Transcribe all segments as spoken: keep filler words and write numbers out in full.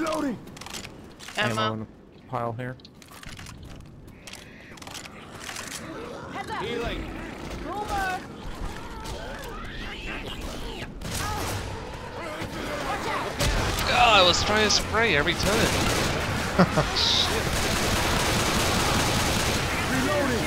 Reloading. Ammo. Ammo in the pile here. Heads up. Healing. Over. Oh, I was trying to spray every time. Shit. Reloading.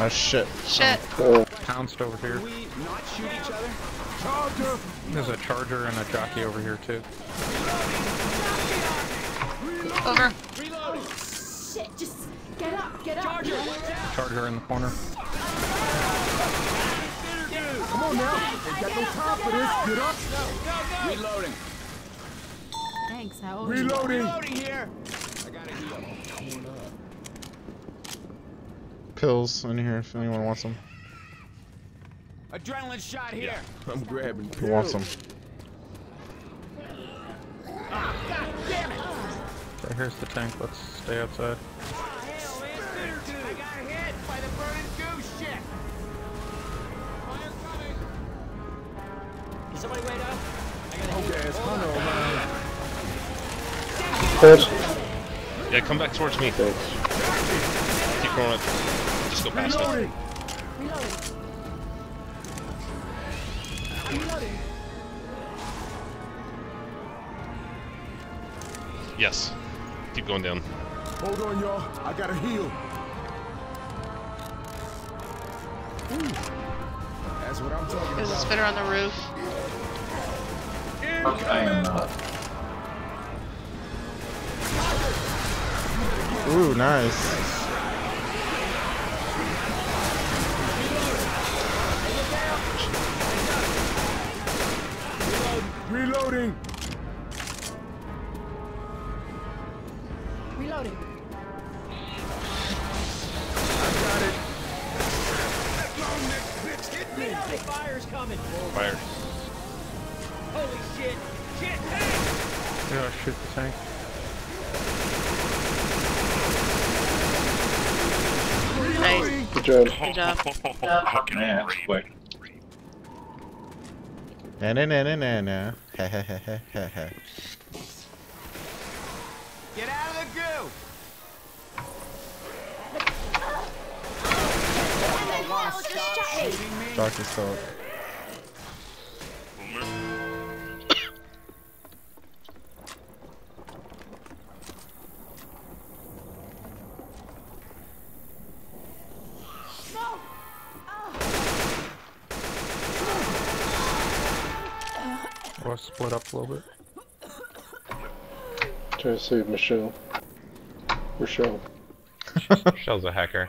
Oh shit. Shit. Oh. Pounced over here. We not shoot each other? Charger. There's a charger and a jockey over here too. Reloading. Over. Reloading. Oh, shit, just get up, get up. Charger. Charger in the corner. Come on now, they've got no time for this. Get up! No, no, no. Reloading. Thanks, how old are you? Reloading. Reloading here. I gotta heal. Pills in here if anyone wants them. Adrenaline shot here. Yeah. I'm grabbing pills. Who wants them? Ah, God damn it! Right here's the tank. Let's stay outside. Somebody wait up. I gotta okay, it's fun over. Yeah, come back towards me. Thanks. Keep going. Just go past Reloading. It. Reloading. Reloading. Yes. Keep going down. Hold on, y'all. I gotta heal. Ooh. That's what I'm talking There's about. A spitter on the roof. Fuck, I am not. Ooh, nice. Reloading. Reloading. I got it. Fire's coming. Fire. Holy shit. Shit, tank! Yeah, shoot the tank. Nice. Good job. Good job. Fucking ass. Quick. Na na na na na na. Ha ha ha ha ha ha. Get out of the goo! Doctor Salt. We'll split up a little bit. Try to save Michelle. Michelle. Michelle's a hacker.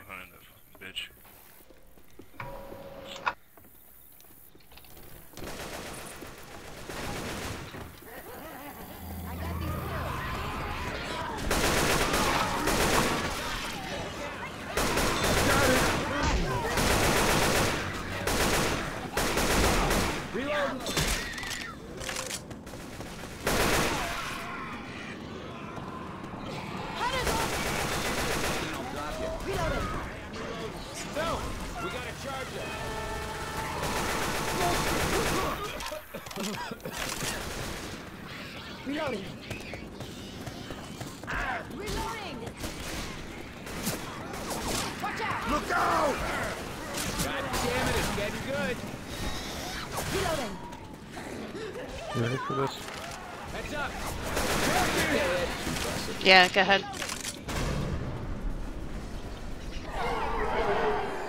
Reloading. Ah, reloading. Watch out. Look out. God damn it, it's getting good. Reloading. You ready for this? Heads up. Yeah, go ahead.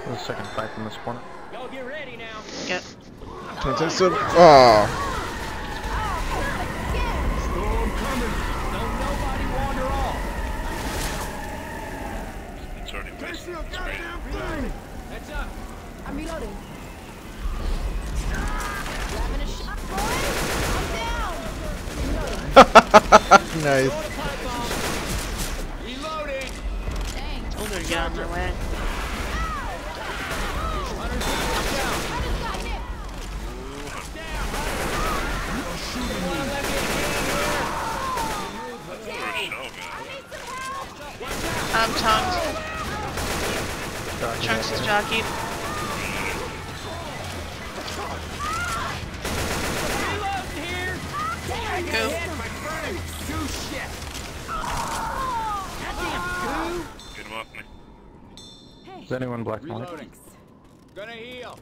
There's a second fight from this corner. Y'all get ready now. Yep. Can I take some? Oh. Heads up! I'm reloading. Grabbing a shot, boys! I'm down! Nice. Reloading! Dang. Oh, they're down the way. I'm Trunks. Trunks is jockeyed. Is anyone black and white? Gonna heal.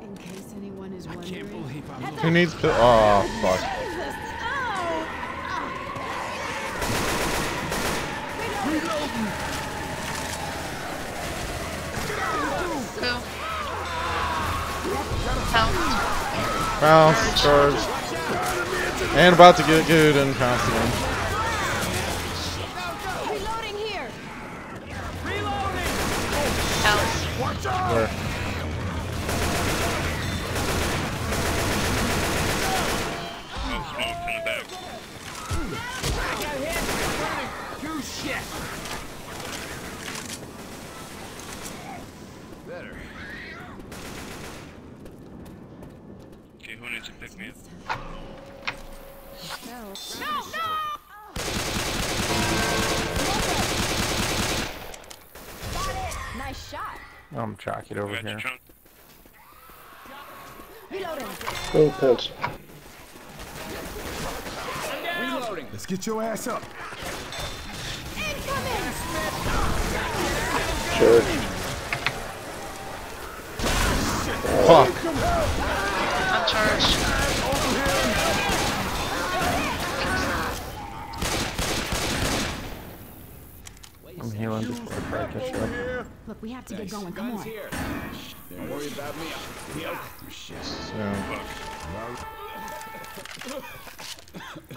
In case anyone is wondering. I can't believe I'm Who needs to Oh fuck. Who? Bounce, charge. And about to get good and bounce again. Where? Better. Okay, who needs to pick me up? No, no, no! Nice shot. I'm jockeyed over here. Go, Coach. Let's get your ass up. Sure. Fuck. I'm charged. I'm healing before I try to catch up. Look, we have to nice. Get going. Come on. Don't worry about me. So.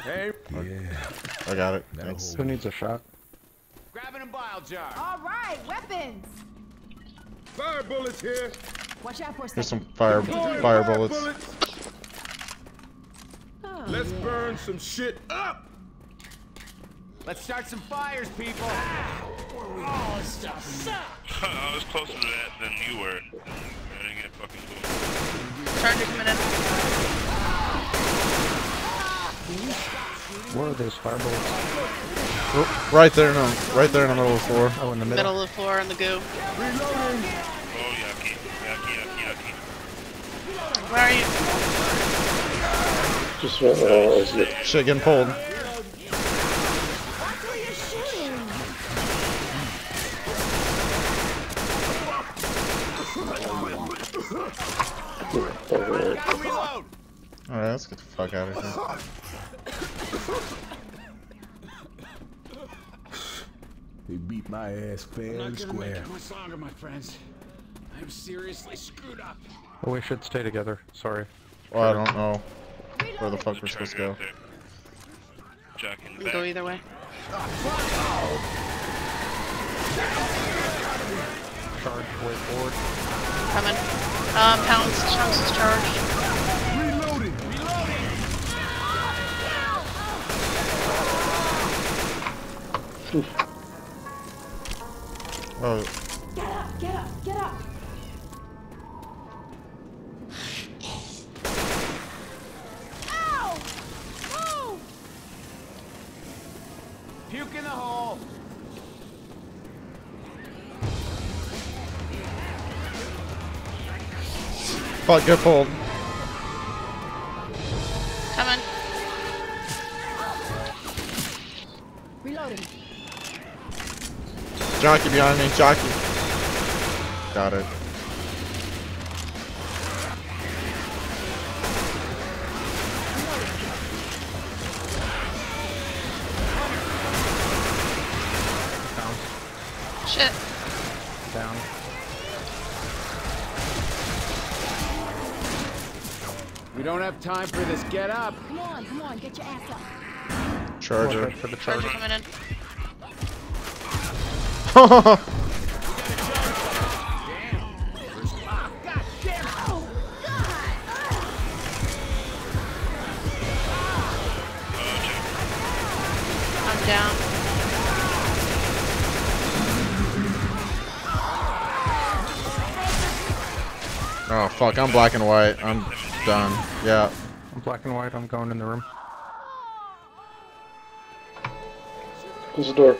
Hey. Yeah. I got it. Thanks. Who needs a shot? Grabbing a bile jar. All right, weapons. Fire bullets here. Watch out for a second. There's some fire fire, fire bullets. bullets. Oh, Let's yeah. burn some shit up. Let's start some fires, people. Ah. Oh, stop. I was closer to that than you were. I didn't get fucking close. Charge is coming in. Where are those fireballs? Oh, right there, no. Right there in the middle of the floor. Oh, in the middle. Middle of the floor on the goo. Reloading. Oh, yucky. Yucky, yucky, yucky. Where are you? Just right where I was. Shit, getting pulled. Alright, let's get the fuck out of here. They beat my ass fair and square. I'm not gonna make it much longer, my friends. I'm seriously screwed up. Well, we should stay together. Sorry. Well, I don't know where the fuck we're supposed to go. We can go either way. Charge way forward. Coming. Um, pounds, chunks is charged. Reloading! Reloading! Oh. Get up, get up, get up! Ow! Move! Puke in the hole! Fuck, get pulled. Come on. Reloading. Jockey behind me, jockey. Got it. Down. Shit. Down. We don't have time for this. Get up! Come on, come on, get your ass up. Charger on, for the charger. Charger coming in. I'm down. Oh fuck! I'm black and white. I'm. Done. Yeah. I'm black and white. I'm going in the room. Close the door.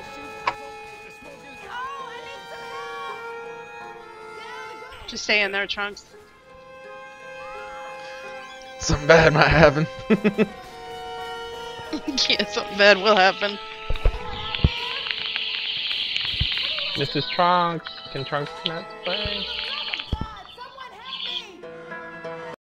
Just stay in there, Trunks. Something bad might happen. Yeah, something bad will happen. Missus Trunks. Trunks cannot play.